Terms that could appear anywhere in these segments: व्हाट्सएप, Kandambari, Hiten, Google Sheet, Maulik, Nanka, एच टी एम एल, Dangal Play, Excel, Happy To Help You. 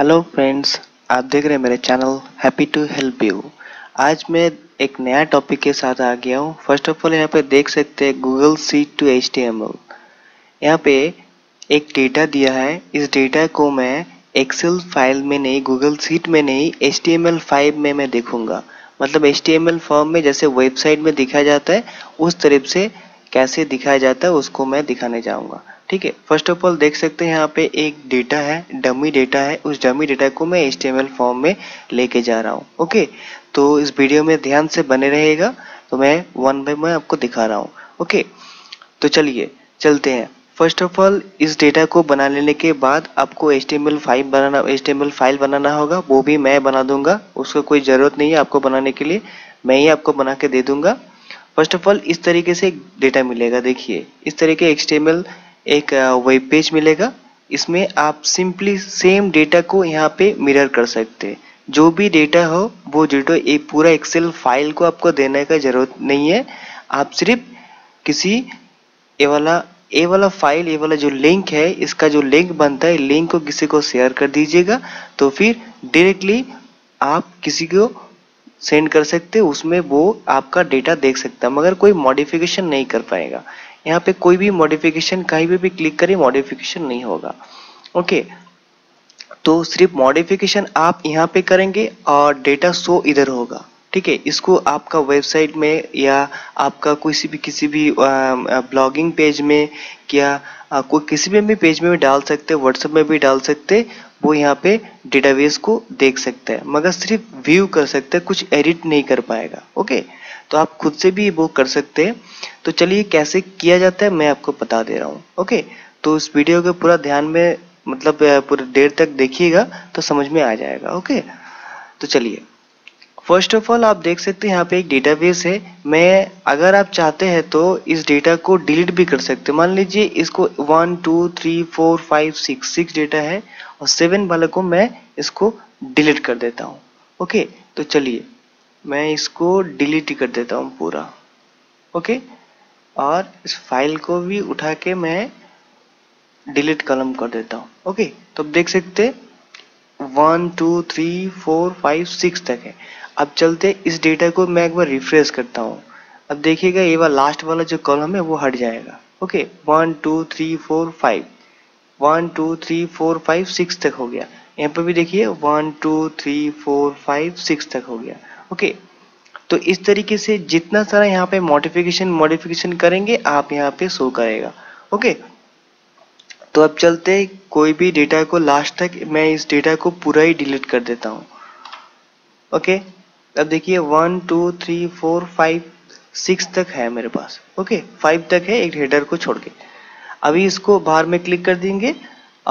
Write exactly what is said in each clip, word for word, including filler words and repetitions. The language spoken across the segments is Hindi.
हेलो फ्रेंड्स, आप देख रहे हैं मेरे channel happy to help you. आज मैं एक नया टॉपिक के साथ आ गया हूँ। फर्स्ट ऑफ ऑल यहाँ पे देख सकते हैं Google sheet to एच टी एम एल। यहाँ पे एक डेटा दिया है, इस डेटा को मैं एक्सेल फाइल में नहीं, गूगल शीट में नहीं, एच टी एम एल file में मैं देखूंगा। मतलब एच टी एम एल form में जैसे वेबसाइट में दिखाया जाता है उस तरफ से कैसे दिखाया जाता है उसको मैं दिखाने जाऊंगा। ठीक है, फर्स्ट ऑफ ऑल देख सकते हैं यहाँ पे एक डेटा है, डमी डेटा है। उस डमी डेटा को मैं एच टी एम एल form में लेके जा रहा हूँ। ओके, तो इस वीडियो में ध्यान से बने रहेगा, तो मैं वन बाय वन आपको दिखा रहा हूँ। ओके, तो चलिए चलते हैं। फर्स्ट ऑफ ऑल इस डेटा को बना लेने के बाद आपको एच टी एम एल file बनाना एच टी एम एल file बनाना होगा, वो भी मैं बना दूंगा। उसका कोई ज़रूरत नहीं है आपको बनाने के लिए, मैं ही आपको बना के दे दूंगा। फर्स्ट ऑफ ऑल इस तरीके से डेटा मिलेगा। देखिए इस तरीके एच टी एम एल एक वेब पेज मिलेगा। इसमें आप सिंपली सेम डेटा को यहाँ पे मिरर कर सकते हैं। जो भी डेटा हो वो डेटा एक पूरा एक्सेल फाइल को आपको देने का जरूरत नहीं है। आप सिर्फ किसी ये वाला ये वाला फाइल ये वाला जो लिंक है, इसका जो लिंक बनता है, लिंक को किसी को शेयर कर दीजिएगा, तो फिर डायरेक्टली आप किसी को सेंड कर सकते हैं। उसमें वो आपका डेटा देख सकता है, मगर कोई मॉडिफिकेशन नहीं कर पाएगा। यहाँ पे कोई भी मॉडिफिकेशन कहीं पे भी क्लिक करें मॉडिफिकेशन नहीं होगा। ओके, तो सिर्फ मॉडिफिकेशन आप यहाँ पे करेंगे और डेटा शो इधर होगा। ठीक है, इसको आपका वेबसाइट में या आपका किसी भी किसी भी ब्लॉगिंग पेज में या कोई किसी भी पेज में भी डाल सकते, व्हाट्सएप में भी डाल सकते। वो यहाँ पे डेटाबेस को देख सकता है, मगर सिर्फ व्यू कर सकता है, कुछ एडिट नहीं कर पाएगा। ओके, तो आप खुद से भी वो कर सकते हैं। तो चलिए कैसे किया जाता है मैं आपको बता दे रहा हूँ। ओके, तो इस वीडियो के पूरा ध्यान में मतलब पूरे देर तक देखिएगा तो समझ में आ जाएगा। ओके, तो चलिए फर्स्ट ऑफ ऑल आप देख सकते हैं यहाँ पे एक डेटाबेस है। मैं अगर आप चाहते हैं तो इस डेटा को डिलीट भी कर सकते हैं। मान लीजिए इसको one two three four five six six data है और सेवन वाले को मैं इसको डिलीट कर देता हूँ। ओके, तो चलिए मैं इसको डिलीट कर देता हूँ पूरा। ओके, और इस फाइल को भी उठा के मैं डिलीट कॉलम कर देता हूँ। ओके, तो आप देख सकते one two three four five six तक है। अब चलते इस डेटा को मैं एक बार रिफ्रेश करता हूँ। अब देखिएगा ये वाला लास्ट वाला जो कॉलम है वो हट जाएगा। Okay, one two three four five one two three four five six तक हो गया। यहाँ पर भी देखिए one two three four five six तक हो गया। ओके, तो इस तरीके से जितना सारा यहाँ पे मॉडिफिकेशन मॉडिफिकेशन करेंगे आप यहाँ पे शो करेगा। ओके, तो अब चलते कोई भी डेटा को लास्ट तक मैं इस डेटा को पूरा ही डिलीट कर देता हूँ। ओके, अब देखिए one two three four five six तक है मेरे पास। ओके, फाइव तक है एक हेडर को छोड़ के। अभी इसको बाहर में क्लिक कर देंगे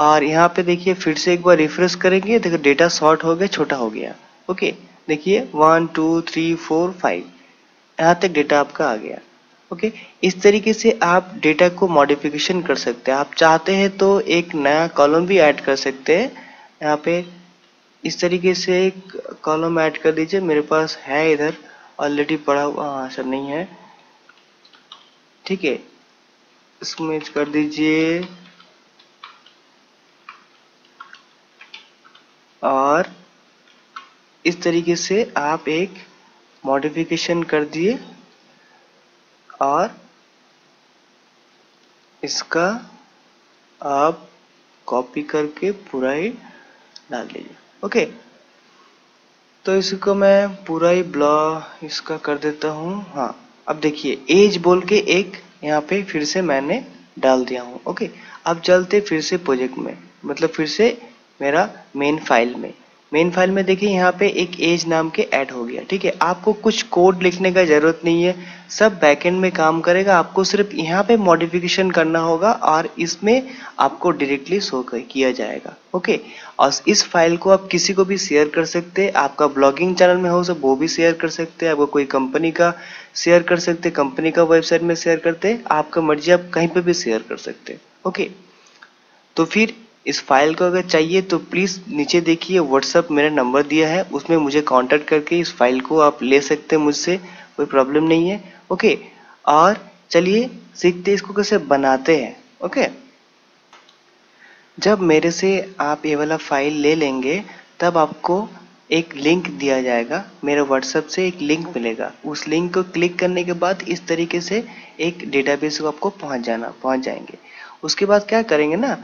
और यहाँ पे देखिए फिर से एक बार रिफ्रेश करेंगे। देखो डेटा शॉर्ट हो गया, छोटा हो गया। ओके, देखिए one two three four five यहाँ तक डेटा आपका आ गया। ओके, इस तरीके से आप डेटा को मॉडिफिकेशन कर सकते हैं। आप चाहते हैं तो एक नया कॉलम भी ऐड कर सकते हैं। यहाँ पे इस तरीके से एक कॉलम ऐड कर दीजिए। मेरे पास है इधर ऑलरेडी पड़ा हुआ, हाँ सर नहीं है। ठीक है, इसमें कर दीजिए और इस तरीके से आप एक मॉडिफिकेशन कर दिए और इसका आप कॉपी करके पूरा ही डाल दीजिए। ओके, तो इसको मैं पूरा ही ब्लॉक इसका कर देता हूँ। हाँ, अब देखिए एज बोल के एक यहाँ पे फिर से मैंने डाल दिया हूँ। ओके, अब चलते फिर से प्रोजेक्ट में, मतलब फिर से मेरा मेन फाइल में मेन फाइल में देखिए यहाँ पे एक एज नाम के ऐड हो गया। ठीक है, आपको कुछ कोड लिखने का जरूरत नहीं है, सब बैकएंड में काम करेगा। आपको सिर्फ यहाँ पे मॉडिफिकेशन करना होगा और इसमें आपको डायरेक्टली शो किया जाएगा। ओके, और इस फाइल को आप किसी को भी शेयर कर सकते हैं। आपका ब्लॉगिंग चैनल में हो सब वो भी शेयर कर सकते हैं, आपको कोई कंपनी का शेयर कर सकते, कंपनी का वेबसाइट में शेयर करते, आपका मर्जी, आप कहीं पर भी शेयर कर सकते। ओके, तो फिर इस फाइल को अगर चाहिए तो प्लीज़ नीचे देखिए व्हाट्सएप मेरा नंबर दिया है, उसमें मुझे कांटेक्ट करके इस फाइल को आप ले सकते हैं मुझसे, कोई प्रॉब्लम नहीं है। ओके, और चलिए सीखते इसको कैसे बनाते हैं। ओके, जब मेरे से आप ये वाला फाइल ले लेंगे तब आपको एक लिंक दिया जाएगा, मेरे व्हाट्सएप से एक लिंक मिलेगा। उस लिंक को क्लिक करने के बाद इस तरीके से एक डेटाबेस को आपको पहुंच जाना पहुंच जाएंगे। उसके बाद क्या करेंगे ना,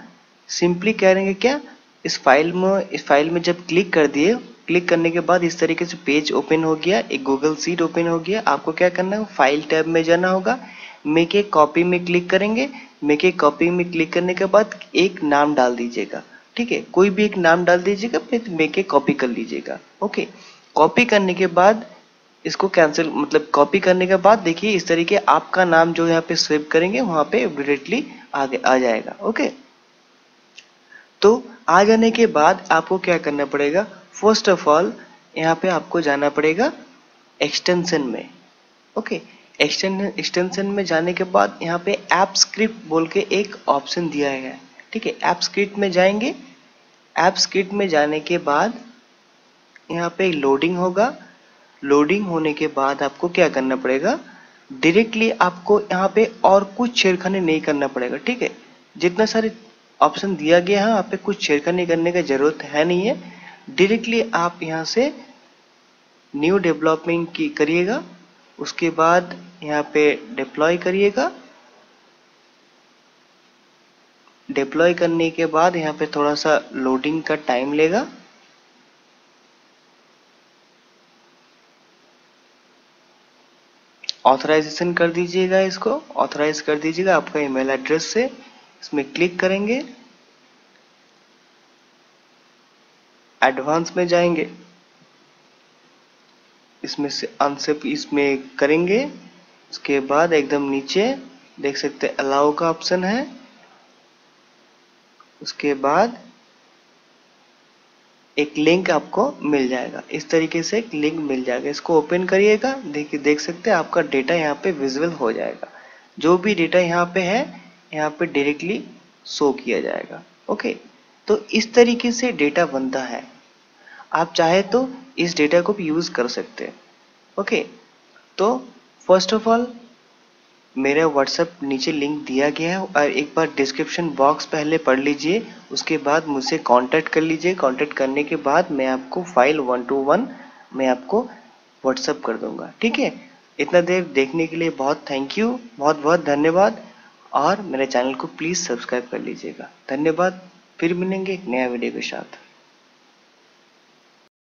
सिंपली करेंगे क्या, इस फाइल में इस फाइल में जब क्लिक कर दिए, क्लिक करने के बाद इस तरीके से पेज ओपन हो गया, एक गूगल शीट ओपन हो गया। आपको क्या करना है, फाइल टैब में जाना होगा, मेक ए कॉपी में क्लिक करेंगे। मेक ए कॉपी में क्लिक करने के बाद एक नाम डाल दीजिएगा, ठीक है, कोई भी एक नाम डाल दीजिएगा, फिर मेक ए कॉपी कर लीजिएगा। ओके, कॉपी करने के बाद इसको कैंसिल, मतलब कॉपी करने के बाद देखिए इस तरीके आपका नाम जो यहाँ पे सेव करेंगे वहाँ पे डायरेक्टली आगे आ जाएगा। ओके, तो आ जाने के बाद आपको क्या करना पड़ेगा, फर्स्ट ऑफ ऑल यहाँ पे आपको जाना पड़ेगा एक्सटेंशन में। ओके, एक्सटेंशन में जाने के बाद यहाँ पे ऐप स्क्रिप्ट बोल के एक ऑप्शन दिया गया है, ठीक है। ऐप स्क्रिप्ट में जाएंगे, ऐप स्क्रिप्ट में जाने के बाद यहाँ पे लोडिंग होगा। लोडिंग होने के बाद आपको क्या करना पड़ेगा, डायरेक्टली आपको यहाँ पे और कुछ छेड़खानी नहीं करना पड़ेगा, ठीक है। जितना सारे ऑप्शन दिया गया है यहाँ पे कुछ छेड़खानी करने का जरूरत है नहीं है। डायरेक्टली आप यहाँ से न्यू डेवलपमेंट की करिएगा, उसके बाद यहाँ पे डिप्लॉय करिएगा। डिप्लॉय करने के बाद यहाँ पे थोड़ा सा लोडिंग का टाइम लेगा। ऑथराइजेशन कर दीजिएगा, इसको ऑथराइज कर दीजिएगा आपका ईमेल एड्रेस से। इसमें क्लिक करेंगे, एडवांस में जाएंगे, इसमें से अनसेप इसमें करेंगे। उसके बाद एकदम नीचे देख सकते हैं अलाउ का ऑप्शन है। उसके बाद एक लिंक आपको मिल जाएगा, इस तरीके से एक लिंक मिल जाएगा। इसको ओपन करिएगा, देखिए देख सकते हैं आपका डेटा यहाँ पे विजुअल हो जाएगा। जो भी डेटा यहाँ पे है यहाँ पे डायरेक्टली शो किया जाएगा। ओके, तो इस तरीके से डेटा बनता है। आप चाहे तो इस डेटा को भी यूज कर सकते हैं। ओके, तो फर्स्ट ऑफ ऑल मेरा व्हाट्सएप नीचे लिंक दिया गया है और एक बार डिस्क्रिप्शन बॉक्स पहले पढ़ लीजिए, उसके बाद मुझसे कांटेक्ट कर लीजिए। कांटेक्ट करने के बाद मैं आपको फाइल वन टू वन मैं आपको व्हाट्सएप कर दूंगा, ठीक है। इतना देर देखने के लिए बहुत थैंक यू, बहुत बहुत धन्यवाद, और मेरे चैनल को प्लीज़ सब्सक्राइब कर लीजिएगा। धन्यवाद, फिर मिलेंगे नया वीडियो के साथ।